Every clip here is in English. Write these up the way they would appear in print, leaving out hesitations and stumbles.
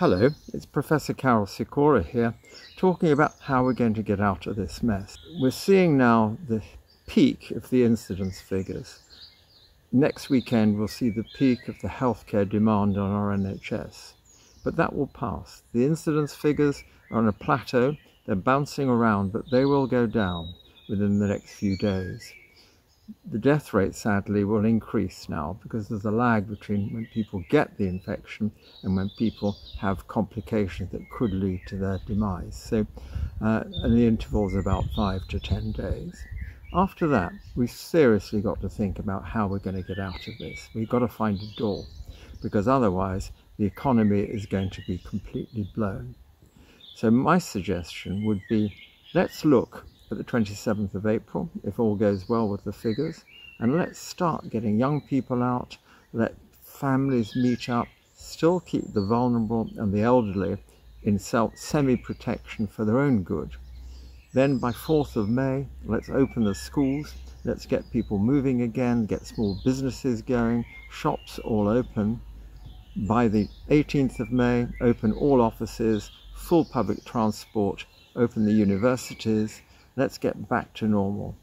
Hello, it's Professor Karol Sikora here, talking about how we're going to get out of this mess. We're seeing now the peak of the incidence figures. Next weekend we'll see the peak of the healthcare demand on our NHS. But that will pass. The incidence figures are on a plateau, they're bouncing around, but they will go down within the next few days. The death rate, sadly, will increase now because there's a lag between when people get the infection and when people have complications that could lead to their demise. So, and the interval's about 5 to 10 days. After that, we've seriously got to think about how we're going to get out of this. We've got to find a door, because otherwise the economy is going to be completely blown. So my suggestion would be, let's look at the 27th of April, if all goes well with the figures, and let's start getting young people out, let families meet up, still keep the vulnerable and the elderly in semi-protection for their own good. Then by 4th of May, let's open the schools, let's get people moving again, get small businesses going, shops all open. By the 18th of May, open all offices, full public transport, open the universities. Let's get back to normal,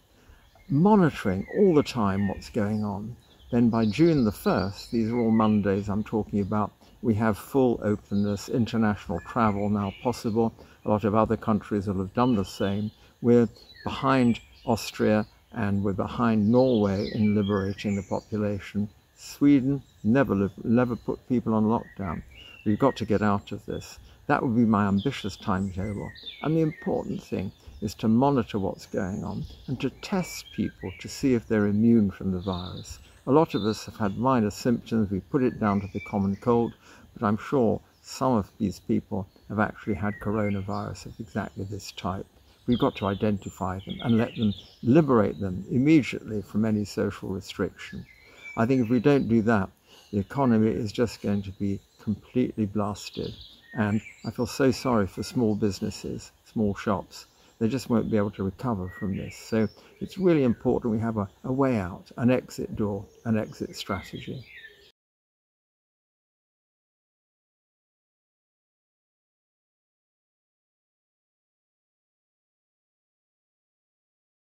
monitoring all the time what's going on. Then by June the 1st, these are all Mondays I'm talking about, we have full openness, international travel now possible. A lot of other countries will have done the same. We're behind Austria and we're behind Norway in liberating the population. Sweden never put people on lockdown. We've got to get out of this. That would be my ambitious timetable. And the important thing is to monitor what's going on and to test people to see if they're immune from the virus. A lot of us have had minor symptoms. We put it down to the common cold, but I'm sure some of these people have actually had coronavirus of exactly this type. We've got to identify them and liberate them immediately from any social restriction. I think if we don't do that, the economy is just going to be completely blasted. And I feel so sorry for small businesses, small shops. They just won't be able to recover from this. So it's really important we have a way out, an exit door, an exit strategy.